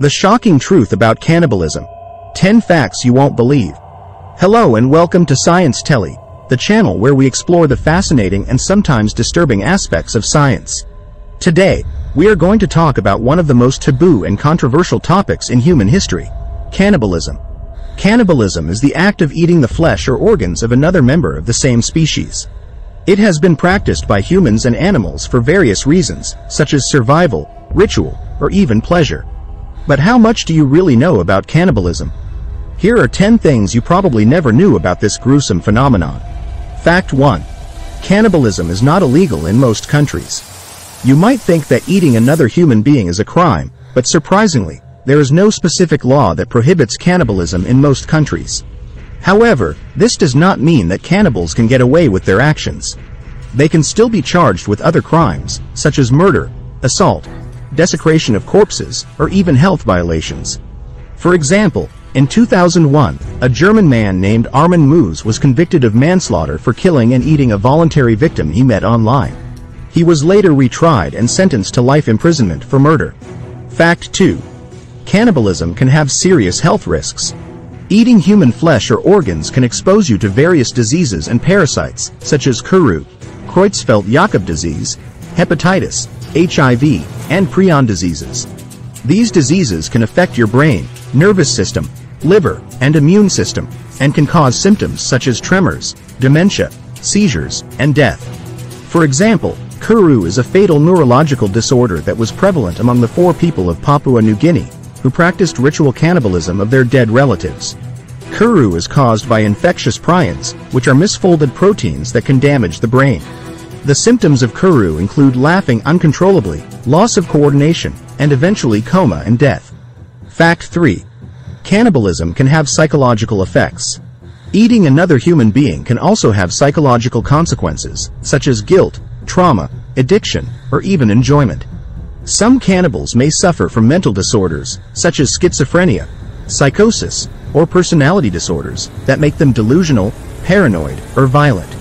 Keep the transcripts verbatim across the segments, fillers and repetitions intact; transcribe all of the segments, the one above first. The shocking truth about cannibalism. ten facts you won't believe. Hello and welcome to ScienceTelly, the channel where we explore the fascinating and sometimes disturbing aspects of science. Today, we are going to talk about one of the most taboo and controversial topics in human history, cannibalism. Cannibalism is the act of eating the flesh or organs of another member of the same species. It has been practiced by humans and animals for various reasons, such as survival, ritual, or even pleasure. But how much do you really know about cannibalism? Here are ten things you probably never knew about this gruesome phenomenon. Fact one. Cannibalism is not illegal in most countries. You might think that eating another human being is a crime, but surprisingly, there is no specific law that prohibits cannibalism in most countries. However, this does not mean that cannibals can get away with their actions. They can still be charged with other crimes, such as murder, assault, desecration of corpses, or even health violations. For example, in two thousand one, a German man named Armin Meiwes was convicted of manslaughter for killing and eating a voluntary victim he met online. He was later retried and sentenced to life imprisonment for murder. Fact two. Cannibalism can have serious health risks. Eating human flesh or organs can expose you to various diseases and parasites, such as Kuru, Creutzfeldt-Jakob disease, hepatitis, H I V, and prion diseases. These diseases can affect your brain, nervous system, liver, and immune system, and can cause symptoms such as tremors, dementia, seizures, and death. For example, Kuru is a fatal neurological disorder that was prevalent among the Fore people of Papua New Guinea, who practiced ritual cannibalism of their dead relatives. Kuru is caused by infectious prions, which are misfolded proteins that can damage the brain. The symptoms of Kuru include laughing uncontrollably, loss of coordination, and eventually coma and death. Fact three. Cannibalism can have psychological effects. Eating another human being can also have psychological consequences, such as guilt, trauma, addiction, or even enjoyment. Some cannibals may suffer from mental disorders, such as schizophrenia, psychosis, or personality disorders that make them delusional, paranoid, or violent.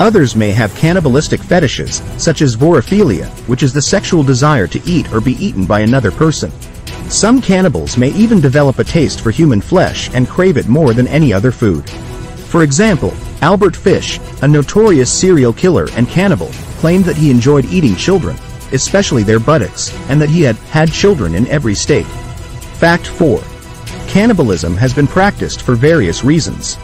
Others may have cannibalistic fetishes, such as vorophilia, which is the sexual desire to eat or be eaten by another person. Some cannibals may even develop a taste for human flesh and crave it more than any other food. For example, Albert Fish, a notorious serial killer and cannibal, claimed that he enjoyed eating children, especially their buttocks, and that he had had children in every state. Fact four. Cannibalism has been practiced for various reasons.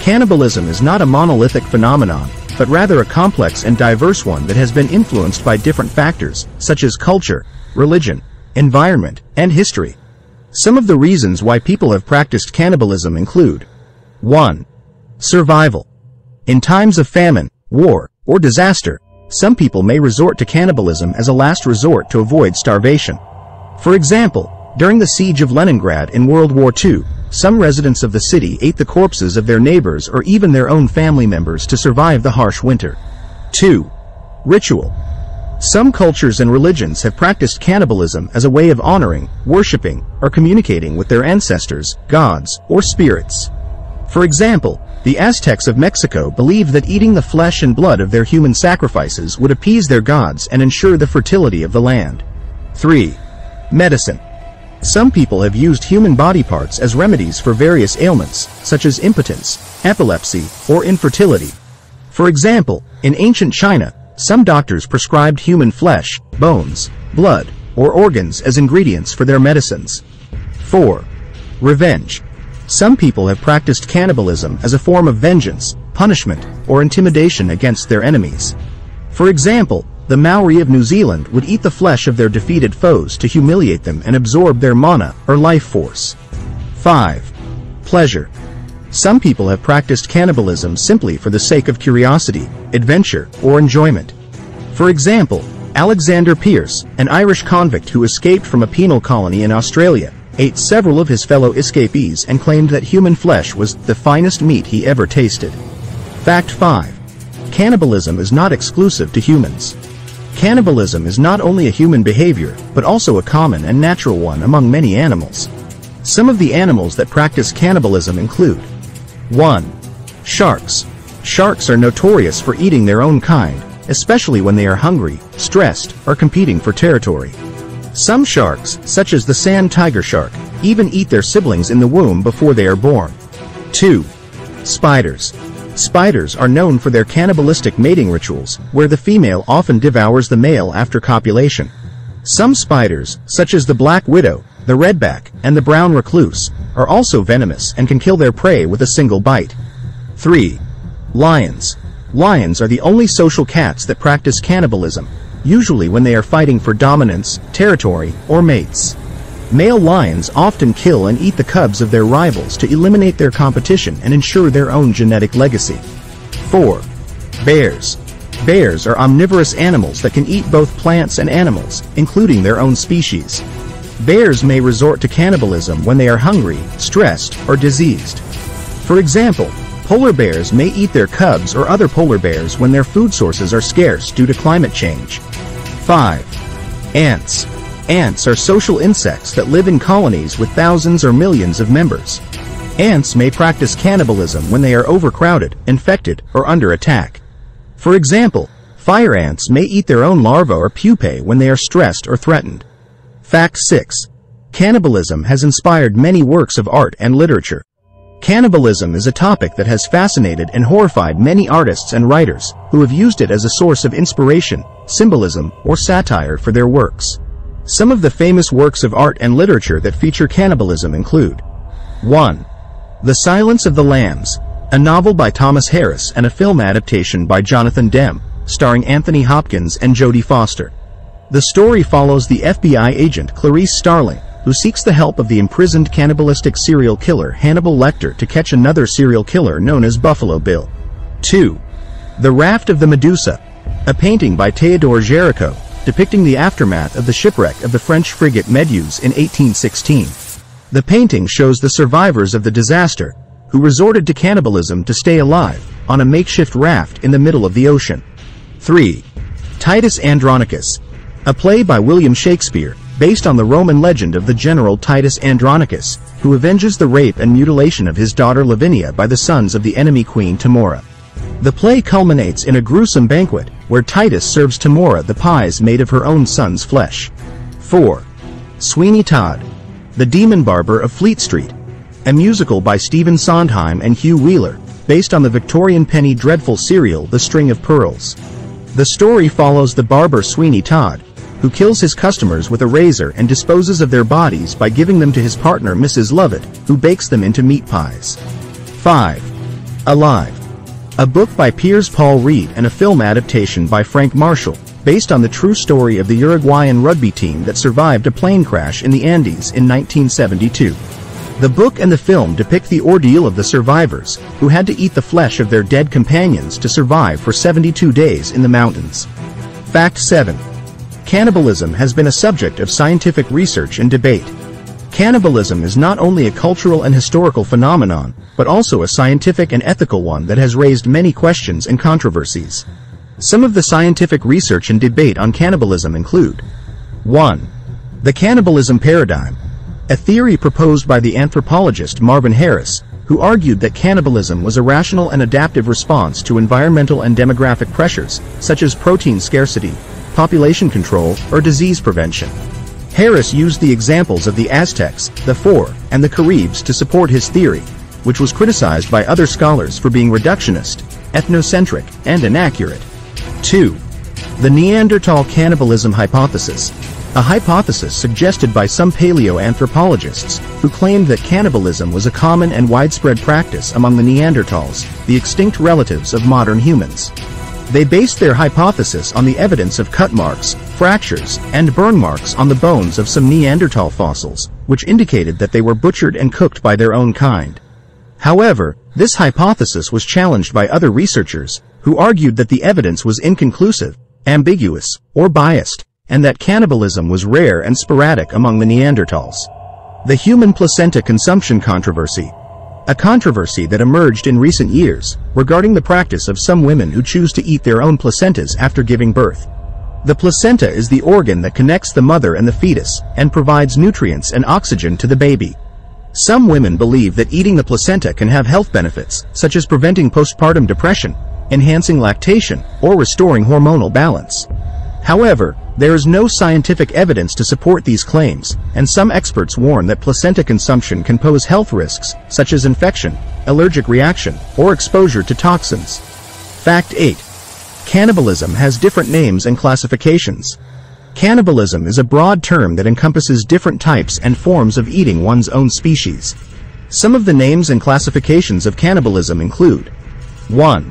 Cannibalism is not a monolithic phenomenon, but rather a complex and diverse one that has been influenced by different factors, such as culture, religion, environment, and history. Some of the reasons why people have practiced cannibalism include: one. Survival. In times of famine, war, or disaster, some people may resort to cannibalism as a last resort to avoid starvation. For example, during the siege of Leningrad in World War Two, some residents of the city ate the corpses of their neighbors or even their own family members to survive the harsh winter. Two. Ritual. Some cultures and religions have practiced cannibalism as a way of honoring, worshipping, or communicating with their ancestors, gods, or spirits. For example, the Aztecs of Mexico believed that eating the flesh and blood of their human sacrifices would appease their gods and ensure the fertility of the land. Three. Medicine. Some people have used human body parts as remedies for various ailments, such as impotence, epilepsy, or infertility. For example, in ancient China, some doctors prescribed human flesh, bones, blood, or organs as ingredients for their medicines. Four. Revenge. Some people have practiced cannibalism as a form of vengeance, punishment, or intimidation against their enemies. For example, the Maori of New Zealand would eat the flesh of their defeated foes to humiliate them and absorb their mana, or life force. Five. Pleasure. Some people have practiced cannibalism simply for the sake of curiosity, adventure, or enjoyment. For example, Alexander Pierce, an Irish convict who escaped from a penal colony in Australia, ate several of his fellow escapees and claimed that human flesh was the finest meat he ever tasted. Fact five. Cannibalism is not exclusive to humans. Cannibalism is not only a human behavior, but also a common and natural one among many animals. Some of the animals that practice cannibalism include: one. Sharks. Sharks are notorious for eating their own kind, especially when they are hungry, stressed, or competing for territory. Some sharks, such as the sand tiger shark, even eat their siblings in the womb before they are born. two. Spiders. Spiders are known for their cannibalistic mating rituals, where the female often devours the male after copulation. Some spiders, such as the black widow, the redback, and the brown recluse, are also venomous and can kill their prey with a single bite. three. Lions. Lions are the only social cats that practice cannibalism, usually when they are fighting for dominance, territory, or mates. Male lions often kill and eat the cubs of their rivals to eliminate their competition and ensure their own genetic legacy. four. Bears. Bears are omnivorous animals that can eat both plants and animals, including their own species. Bears may resort to cannibalism when they are hungry, stressed, or diseased. For example, polar bears may eat their cubs or other polar bears when their food sources are scarce due to climate change. five. Ants. Ants are social insects that live in colonies with thousands or millions of members. Ants may practice cannibalism when they are overcrowded, infected, or under attack. For example, fire ants may eat their own larvae or pupae when they are stressed or threatened. Fact six. Cannibalism has inspired many works of art and literature. Cannibalism is a topic that has fascinated and horrified many artists and writers, who have used it as a source of inspiration, symbolism, or satire for their works. Some of the famous works of art and literature that feature cannibalism include one. The Silence of the Lambs, a novel by Thomas Harris and a film adaptation by Jonathan Demme, starring Anthony Hopkins and Jodie Foster. The story follows the F B I agent Clarice Starling, who seeks the help of the imprisoned cannibalistic serial killer Hannibal Lecter to catch another serial killer known as Buffalo Bill. two. The Raft of the Medusa, a painting by Théodore Géricault, depicting the aftermath of the shipwreck of the French frigate Méduse in eighteen sixteen. The painting shows the survivors of the disaster, who resorted to cannibalism to stay alive, on a makeshift raft in the middle of the ocean. three. Titus Andronicus, a play by William Shakespeare, based on the Roman legend of the general Titus Andronicus, who avenges the rape and mutilation of his daughter Lavinia by the sons of the enemy queen Tamora. The play culminates in a gruesome banquet, where Titus serves Tamora the pies made of her own son's flesh. four. Sweeney Todd, The Demon Barber of Fleet Street, a musical by Stephen Sondheim and Hugh Wheeler, based on the Victorian penny dreadful serial The String of Pearls. The story follows the barber Sweeney Todd, who kills his customers with a razor and disposes of their bodies by giving them to his partner Missus Lovett, who bakes them into meat pies. five. Alive, a book by Piers Paul Reed and a film adaptation by Frank Marshall, based on the true story of the Uruguayan rugby team that survived a plane crash in the Andes in nineteen seventy-two. The book and the film depict the ordeal of the survivors, who had to eat the flesh of their dead companions to survive for seventy-two days in the mountains. Fact seven. Cannibalism has been a subject of scientific research and debate. Cannibalism is not only a cultural and historical phenomenon, but also a scientific and ethical one that has raised many questions and controversies. Some of the scientific research and debate on cannibalism include one. The cannibalism paradigm, a theory proposed by the anthropologist Marvin Harris, who argued that cannibalism was a rational and adaptive response to environmental and demographic pressures, such as protein scarcity, population control, or disease prevention. Harris used the examples of the Aztecs, the Fore, and the Caribs to support his theory, which was criticized by other scholars for being reductionist, ethnocentric, and inaccurate. two. The Neanderthal cannibalism hypothesis, a hypothesis suggested by some paleoanthropologists, who claimed that cannibalism was a common and widespread practice among the Neanderthals, the extinct relatives of modern humans. They based their hypothesis on the evidence of cut marks, fractures, and burn marks on the bones of some Neanderthal fossils, which indicated that they were butchered and cooked by their own kind. However, this hypothesis was challenged by other researchers, who argued that the evidence was inconclusive, ambiguous, or biased, and that cannibalism was rare and sporadic among the Neanderthals. The human placenta consumption controversy, a controversy that emerged in recent years, regarding the practice of some women who choose to eat their own placentas after giving birth. The placenta is the organ that connects the mother and the fetus, and provides nutrients and oxygen to the baby. Some women believe that eating the placenta can have health benefits, such as preventing postpartum depression, enhancing lactation, or restoring hormonal balance. However, There is no scientific evidence to support these claims, and some experts warn that placenta consumption can pose health risks, such as infection, allergic reaction, or exposure to toxins. Fact eight. Cannibalism has different names and classifications. Cannibalism is a broad term that encompasses different types and forms of eating one's own species. Some of the names and classifications of cannibalism include one.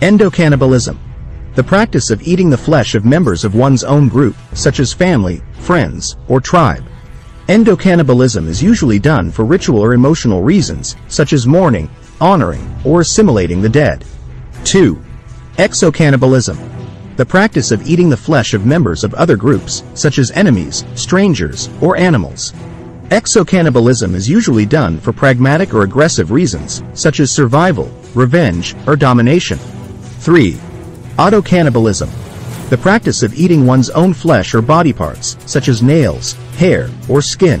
Endocannibalism. The practice of eating the flesh of members of one's own group, such as family, friends, or tribe. Endocannibalism is usually done for ritual or emotional reasons, such as mourning, honoring, or assimilating the dead. two. Exocannibalism. The practice of eating the flesh of members of other groups, such as enemies, strangers, or animals. Exocannibalism is usually done for pragmatic or aggressive reasons, such as survival, revenge, or domination. three. Autocannibalism. The practice of eating one's own flesh or body parts, such as nails, hair, or skin.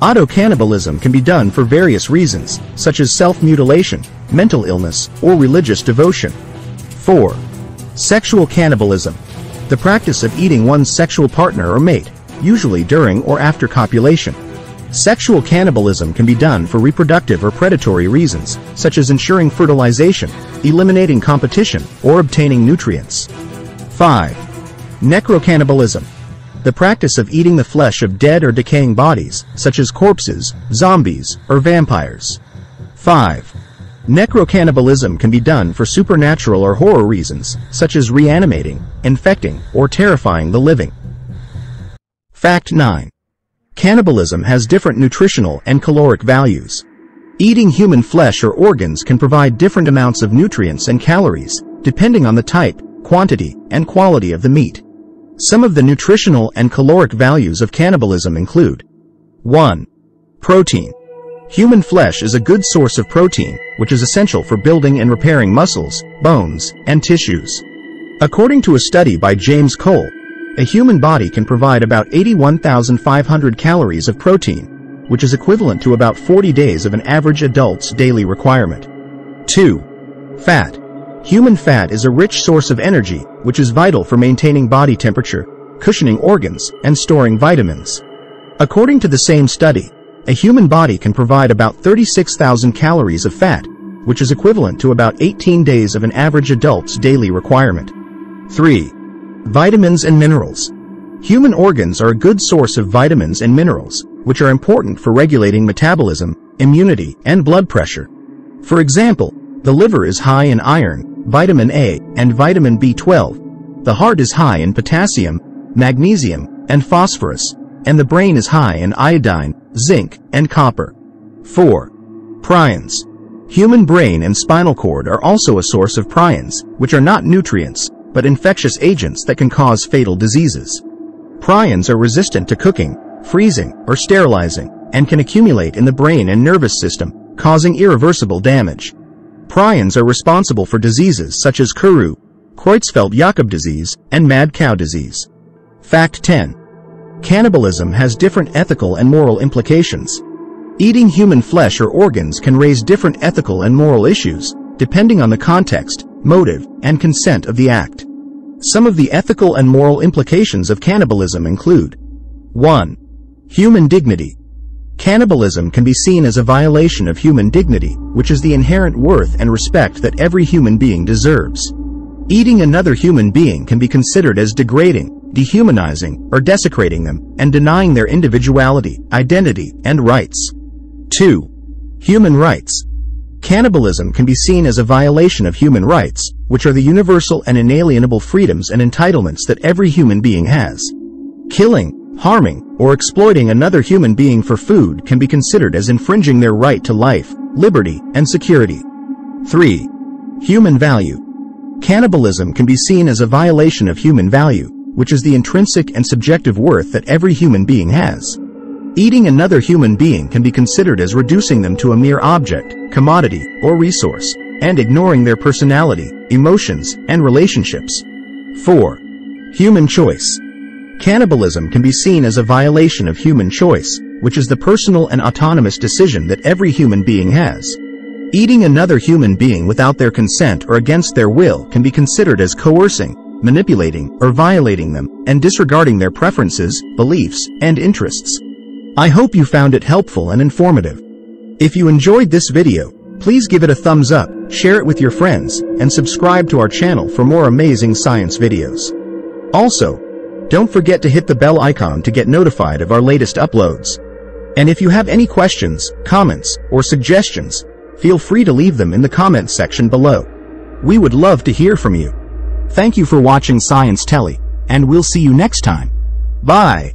Autocannibalism can be done for various reasons, such as self-mutilation, mental illness, or religious devotion. four. Sexual cannibalism. The practice of eating one's sexual partner or mate, usually during or after copulation. Sexual cannibalism can be done for reproductive or predatory reasons, such as ensuring fertilization, eliminating competition, or obtaining nutrients. five. Necrocannibalism. The practice of eating the flesh of dead or decaying bodies, such as corpses, zombies, or vampires. five. Necrocannibalism can be done for supernatural or horror reasons, such as reanimating, infecting, or terrifying the living. Fact nine. Cannibalism has different nutritional and caloric values. Eating human flesh or organs can provide different amounts of nutrients and calories, depending on the type, quantity, and quality of the meat. Some of the nutritional and caloric values of cannibalism include one. Protein. Human flesh is a good source of protein, which is essential for building and repairing muscles, bones, and tissues. According to a study by James Cole, a human body can provide about eighty-one thousand five hundred calories of protein, which is equivalent to about forty days of an average adult's daily requirement. two. Fat. Human fat is a rich source of energy, which is vital for maintaining body temperature, cushioning organs, and storing vitamins. According to the same study, a human body can provide about thirty-six thousand calories of fat, which is equivalent to about eighteen days of an average adult's daily requirement. three. Vitamins and minerals. Human organs are a good source of vitamins and minerals, which are important for regulating metabolism, immunity, and blood pressure. For example, the liver is high in iron, vitamin A, and vitamin B twelve, the heart is high in potassium, magnesium, and phosphorus, and the brain is high in iodine, zinc, and copper. four. Prions. Human brain and spinal cord are also a source of prions, which are not nutrients, but infectious agents that can cause fatal diseases. Prions are resistant to cooking, freezing, or sterilizing, and can accumulate in the brain and nervous system, causing irreversible damage. Prions are responsible for diseases such as Kuru, Creutzfeldt-Jakob disease, and mad cow disease. Fact ten. Cannibalism has different ethical and moral implications. Eating human flesh or organs can raise different ethical and moral issues, depending on the context, motive, and consent of the act. Some of the ethical and moral implications of cannibalism include one. Human dignity. Cannibalism can be seen as a violation of human dignity, which is the inherent worth and respect that every human being deserves. Eating another human being can be considered as degrading, dehumanizing, or desecrating them, and denying their individuality, identity, and rights. two. Human rights. Cannibalism can be seen as a violation of human rights, which are the universal and inalienable freedoms and entitlements that every human being has. Killing, harming, or exploiting another human being for food can be considered as infringing their right to life, liberty, and security. three. Human value. Cannibalism can be seen as a violation of human value, which is the intrinsic and subjective worth that every human being has. Eating another human being can be considered as reducing them to a mere object, commodity, or resource, and ignoring their personality, emotions, and relationships. four. Human choice. Cannibalism can be seen as a violation of human choice, which is the personal and autonomous decision that every human being has. Eating another human being without their consent or against their will can be considered as coercing, manipulating or violating them, and disregarding their preferences, beliefs, and interests. I hope you found it helpful and informative. If you enjoyed this video, please give it a thumbs up, share it with your friends, and subscribe to our channel for more amazing science videos. Also, don't forget to hit the bell icon to get notified of our latest uploads. And if you have any questions, comments, or suggestions, feel free to leave them in the comments section below. We would love to hear from you. Thank you for watching ScienceTelly, and we'll see you next time. Bye!